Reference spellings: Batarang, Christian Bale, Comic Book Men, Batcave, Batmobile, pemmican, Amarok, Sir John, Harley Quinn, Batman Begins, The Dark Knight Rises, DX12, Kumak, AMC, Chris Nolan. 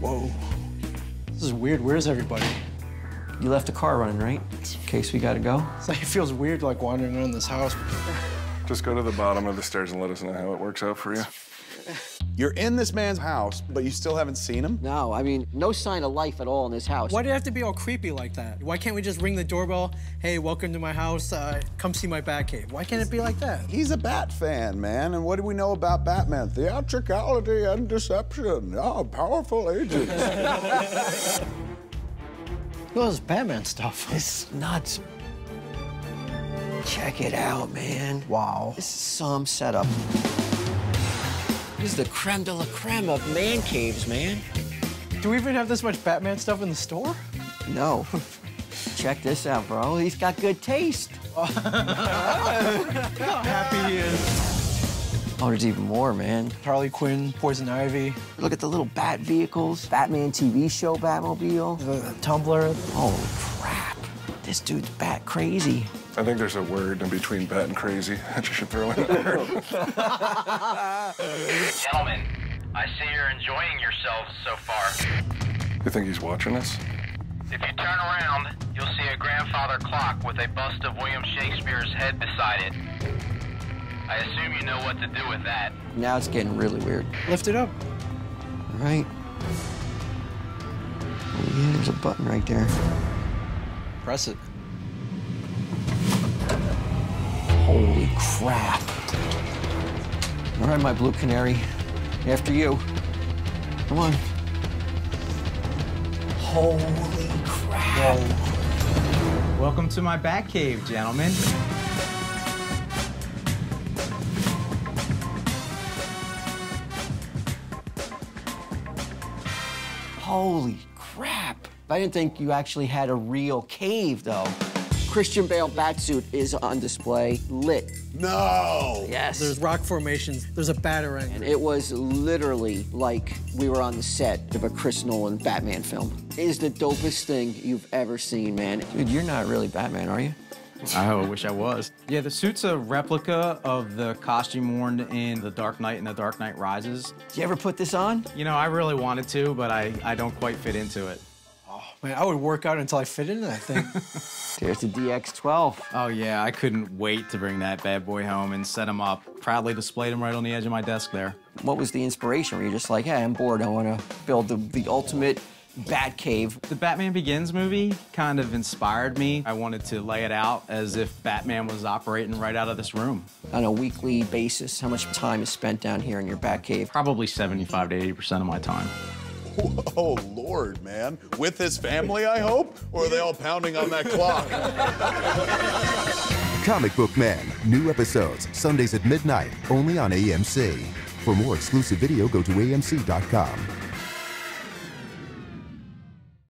Whoa. This is weird. Where's everybody? You left the car running, right? In case we gotta go. It's like, it feels weird, like, wandering around this house. Just go to the bottom of the stairs and let us know how it works out for you. You're in this man's house, but you still haven't seen him? No, I mean, no sign of life at all in his house. Why do you have to be all creepy like that? Why can't we just ring the doorbell? Hey, welcome to my house. Come see my Batcave. Why can't it be like that? He's a Bat fan, man. And what do we know about Batman? Theatricality and deception. Oh, powerful agents. Look at this Batman stuff. It's nuts. Check it out, man. Wow. This is some setup. This is the creme de la creme of man caves, man. Do we even have this much Batman stuff in the store? No. Check this out, bro. He's got good taste. Look how happy he is. Oh, there's even more, man. Harley Quinn, Poison Ivy. Look at the little bat vehicles. Batman TV show, Batmobile. The Tumbler. Oh, crap. This dude's bat crazy. I think there's a word in between bat and crazy that you should throw in there. Gentlemen, I see you're enjoying yourselves so far. You think he's watching us? If you turn around, you'll see a grandfather clock with a bust of William Shakespeare's head beside it. I assume you know what to do with that. Now it's getting really weird. Lift it up. All right. Oh, yeah, there's a button right there. Press it. Holy crap. All right, my blue canary. After you. Come on. Holy crap. Whoa. Welcome to my bat cave, gentlemen. Holy crap. I didn't think you actually had a real cave, though. Christian Bale batsuit is on display, lit. No! Yes. There's rock formations, there's a batarang. And it was literally like we were on the set of a Chris Nolan Batman film. It is the dopest thing you've ever seen, man. Dude, you're not really Batman, are you? I wish I was. Yeah, the suit's a replica of the costume worn in The Dark Knight and The Dark Knight Rises. Did you ever put this on? You know, I really wanted to, but I don't quite fit into it. Man, I would work out until I fit into that thing. There's the DX12. Oh, yeah, I couldn't wait to bring that bad boy home and set him up. Proudly displayed him right on the edge of my desk there. What was the inspiration? Were you just like, hey, I'm bored. I want to build the ultimate bat cave? The Batman Begins movie kind of inspired me. I wanted to lay it out as if Batman was operating right out of this room. On a weekly basis, how much time is spent down here in your bat cave? Probably 75 to 80% of my time. Oh, Lord, man. With his family, I hope? Or are they all pounding on that clock? Comic Book Men. New episodes, Sundays at midnight, only on AMC. For more exclusive video, go to AMC.com.